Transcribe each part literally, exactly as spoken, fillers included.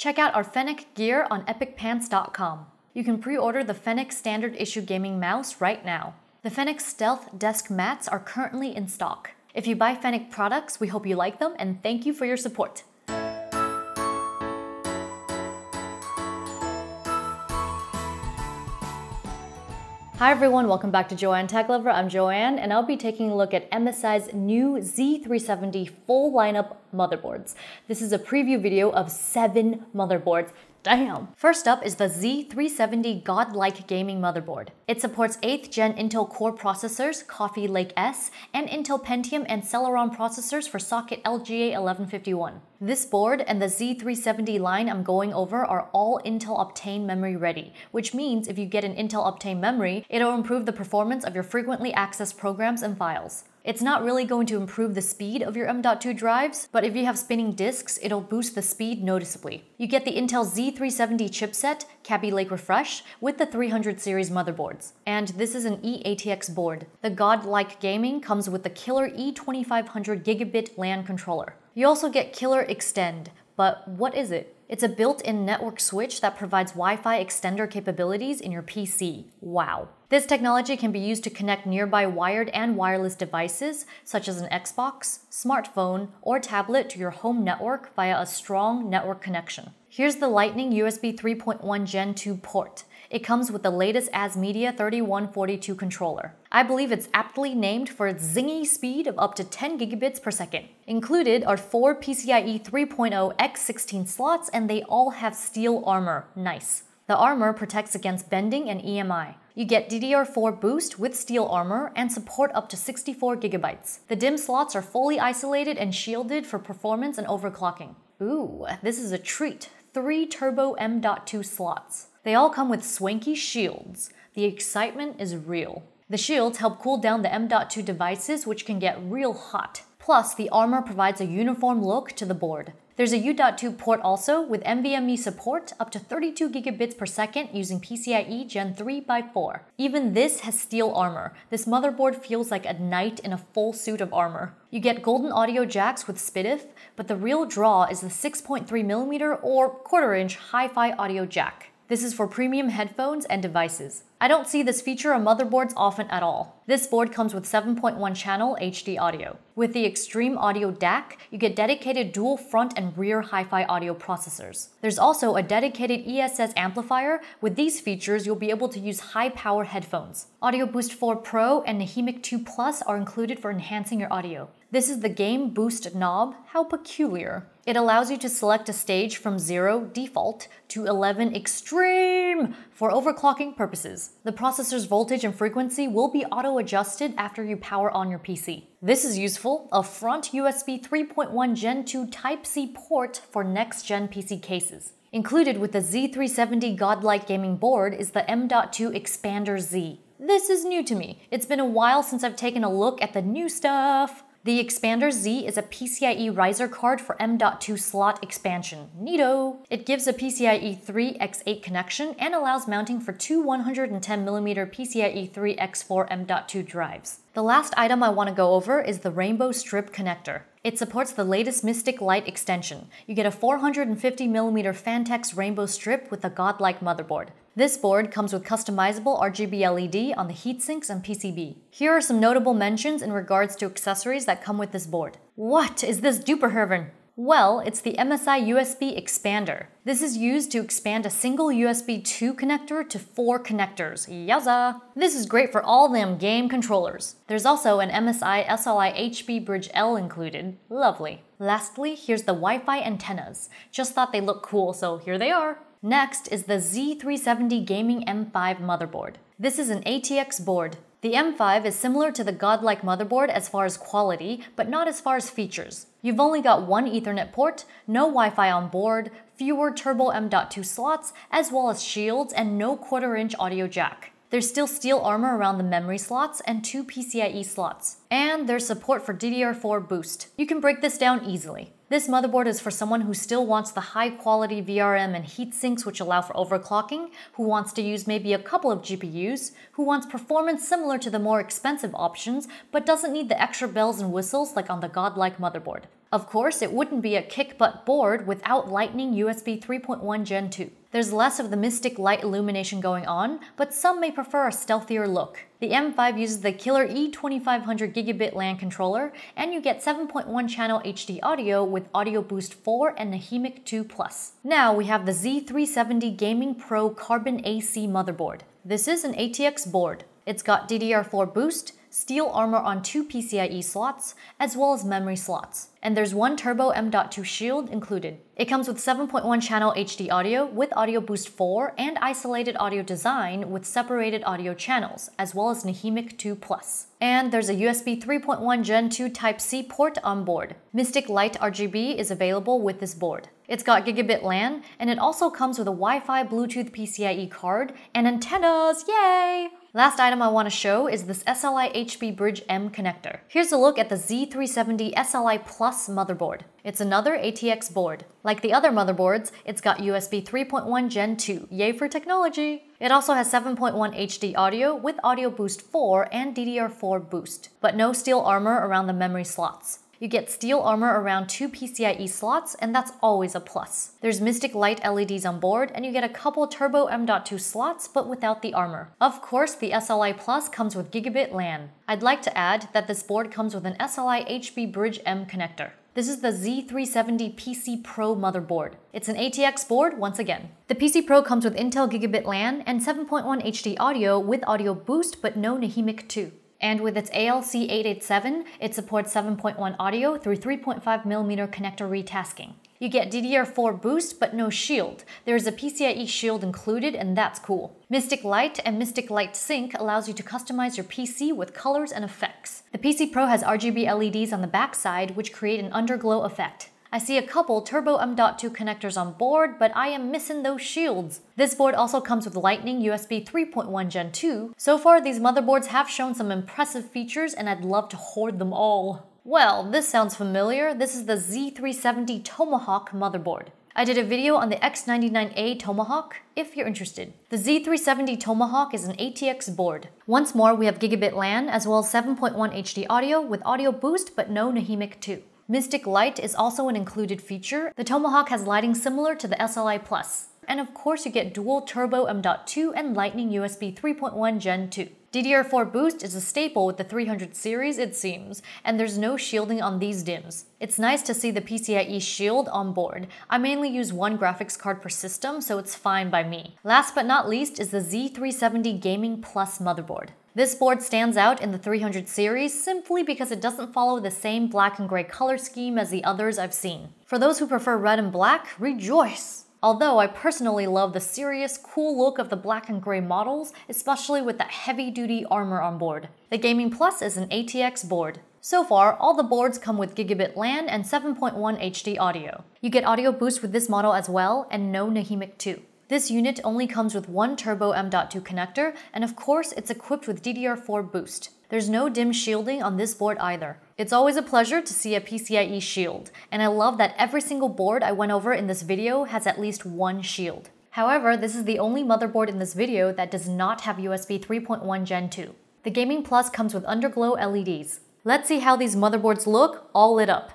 Check out our Fennec gear on Epic Pants dot com. You can pre-order the Fennec standard issue gaming mouse right now. The Fennec Stealth desk mats are currently in stock. If you buy Fennec products, we hope you like them and thank you for your support. Hi everyone, welcome back to Joanne Tech Lover. I'm Joanne and I'll be taking a look at M S I's new Z three seventy full lineup motherboards. This is a preview video of seven motherboards. Damn! First up is the Z three seventy Godlike Gaming motherboard. It supports eighth gen Intel Core processors, Coffee Lake S, and Intel Pentium and Celeron processors for socket L G A eleven fifty-one. This board and the Z three seventy line I'm going over are all Intel Optane memory ready, which means if you get an Intel Optane memory, it'll improve the performance of your frequently accessed programs and files. It's not really going to improve the speed of your M dot two drives, but if you have spinning disks, it'll boost the speed noticeably. You get the Intel Z three seventy chipset, Kaby Lake Refresh, with the three hundred series motherboards. And this is an E A T X board. The Godlike Gaming comes with the Killer E twenty-five hundred gigabit LAN controller. You also get Killer Extend, but what is it? It's a built-in network switch that provides Wi-Fi extender capabilities in your P C. Wow. This technology can be used to connect nearby wired and wireless devices, such as an Xbox, smartphone, or tablet to your home network via a strong network connection. Here's the Lightning U S B three point one gen two port. It comes with the latest ASMedia thirty-one forty-two controller. I believe it's aptly named for its zingy speed of up to ten gigabits per second. Included are four PCIe three point oh by sixteen slots and they all have steel armor. Nice. The armor protects against bending and E M I. You get D D R four boost with steel armor and support up to sixty-four gigabytes. The DIMM slots are fully isolated and shielded for performance and overclocking. Ooh, this is a treat. Three turbo M dot two slots. They all come with swanky shields. The excitement is real. The shields help cool down the M dot two devices, which can get real hot. Plus, the armor provides a uniform look to the board. There's a U dot two port also, with NVMe support up to thirty-two gigabits per second using PCIe gen three by four. Even this has steel armor. This motherboard feels like a knight in a full suit of armor. You get golden audio jacks with S P D I F, but the real draw is the six point three millimeter or quarter inch hi-fi audio jack. This is for premium headphones and devices. I don't see this feature on motherboards often at all. This board comes with seven point one channel H D audio. With the Extreme Audio D A C, you get dedicated dual front and rear hi-fi audio processors. There's also a dedicated E S S amplifier. With these features, you'll be able to use high-power headphones. Audio Boost four Pro and Nahimic two Plus are included for enhancing your audio. This is the Game Boost knob. How peculiar. It allows you to select a stage from zero default to eleven extreme for overclocking purposes. The processor's voltage and frequency will be auto-adjusted after you power on your P C. This is useful, a front U S B three point one gen two Type C port for next-gen P C cases. Included with the Z three seventy Godlike Gaming board is the M dot two Expander Z. This is new to me. It's been a while since I've taken a look at the new stuff. The Expander Z is a PCIe riser card for M dot two slot expansion. Neato! It gives a PCIe three by eight connection and allows mounting for two one hundred ten millimeter PCIe three by four M dot two drives. The last item I want to go over is the Rainbow Strip connector. It supports the latest Mystic Lite extension. You get a four hundred fifty millimeter Phanteks Rainbow Strip with a Godlike motherboard. This board comes with customizable R G B L E D on the heatsinks and P C B. Here are some notable mentions in regards to accessories that come with this board. What is this duperhervin? Well, it's the M S I U S B expander. This is used to expand a single U S B two connector to four connectors. Yaza! This is great for all them game controllers. There's also an M S I S L I H B Bridge L included. Lovely. Lastly, here's the Wi-Fi antennas. Just thought they looked cool, so here they are. Next is the Z three seventy Gaming M five motherboard. This is an A T X board. The M five is similar to the Godlike motherboard as far as quality, but not as far as features. You've only got one Ethernet port, no Wi-Fi on board, fewer turbo M dot two slots, as well as shields and no quarter inch audio jack. There's still steel armor around the memory slots and two PCIe slots. And there's support for D D R four boost. You can break this down easily. This motherboard is for someone who still wants the high-quality V R M and heatsinks which allow for overclocking, who wants to use maybe a couple of G P Us, who wants performance similar to the more expensive options, but doesn't need the extra bells and whistles like on the Godlike motherboard. Of course, it wouldn't be a kick-butt board without Lightning U S B three point one Gen two. There's less of the mystic light illumination going on, but some may prefer a stealthier look. The M five uses the Killer E twenty-five hundred Gigabit LAN controller, and you get seven point one channel H D audio with Audio Boost four and Nahimic two plus. Now we have the Z three seventy Gaming Pro Carbon A C motherboard. This is an A T X board. It's got D D R four boost, steel armor on two P C I E slots, as well as memory slots. And there's one turbo M dot two shield included. It comes with seven point one channel H D audio with Audio Boost four and isolated audio design with separated audio channels, as well as Nahimic two plus. And there's a U S B three point one Gen two Type C port on board. Mystic Light R G B is available with this board. It's got Gigabit LAN, and it also comes with a Wi-Fi Bluetooth P C I E card and antennas, yay! Last item I want to show is this S L I H B Bridge M connector. Here's a look at the Z three seventy S L I Plus motherboard. It's another A T X board. Like the other motherboards, it's got U S B three point one Gen two, yay for technology! It also has seven point one H D audio with Audio Boost four and D D R four boost, but no steel armor around the memory slots. You get steel armor around two P C I E slots, and that's always a plus. There's Mystic Light L E Ds on board, and you get a couple turbo M dot two slots, but without the armor. Of course, the S L I Plus comes with Gigabit LAN. I'd like to add that this board comes with an S L I H B Bridge M connector. This is the Z three seventy P C Pro motherboard. It's an A T X board once again. The P C Pro comes with Intel Gigabit LAN and seven point one H D audio with audio boost, but no Nahimic two. And with its A L C eight eighty-seven, it supports seven point one audio through three point five millimeter connector retasking. You get D D R four boost, but no shield. There is a P C I E shield included, and that's cool. Mystic Light and Mystic Light Sync allows you to customize your P C with colors and effects. The P C Pro has R G B L E Ds on the backside, which create an underglow effect. I see a couple turbo M dot two connectors on board, but I am missing those shields. This board also comes with Lightning U S B three point one Gen two. So far, these motherboards have shown some impressive features, and I'd love to hoard them all. Well, this sounds familiar. This is the Z three seventy Tomahawk motherboard. I did a video on the X ninety-nine A Tomahawk, if you're interested. The Z three seventy Tomahawk is an A T X board. Once more, we have Gigabit LAN, as well as seven point one H D audio with audio boost, but no Nahimic two. Mystic Light is also an included feature. The Tomahawk has lighting similar to the S L I Plus. And of course, you get dual turbo M dot two and Lightning U S B three point one Gen two. D D R four boost is a staple with the three hundred series, it seems, and there's no shielding on these DIMMs. It's nice to see the P C I E shield on board. I mainly use one graphics card per system, so it's fine by me. Last but not least is the Z three seventy Gaming Plus motherboard. This board stands out in the three hundred series simply because it doesn't follow the same black and gray color scheme as the others I've seen. For those who prefer red and black, rejoice! Although I personally love the serious, cool look of the black and gray models, especially with that heavy-duty armor on board. The Gaming Plus is an A T X board. So far, all the boards come with Gigabit LAN and seven point one H D audio. You get audio boost with this model as well, and no Nahimic two. This unit only comes with one turbo M dot two connector, and of course it's equipped with D D R four boost. There's no DIMM shielding on this board either. It's always a pleasure to see a P C I E shield, and I love that every single board I went over in this video has at least one shield. However, this is the only motherboard in this video that does not have U S B three point one Gen two. The Gaming Plus comes with underglow L E Ds. Let's see how these motherboards look all lit up.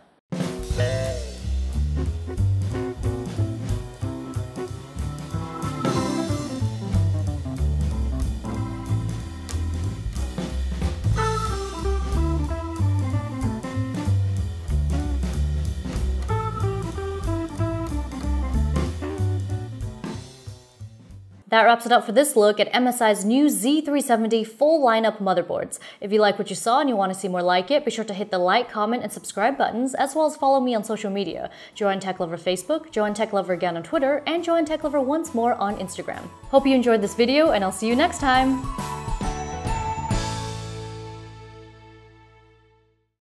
That wraps it up for this look at M S I's new Z three seventy full lineup motherboards. If you like what you saw and you want to see more like it, be sure to hit the like, comment, and subscribe buttons, as well as follow me on social media. Joanne Tech Lover Facebook, Joanne Tech Lover again on Twitter, and Joanne Tech Lover once more on Instagram. Hope you enjoyed this video, and I'll see you next time!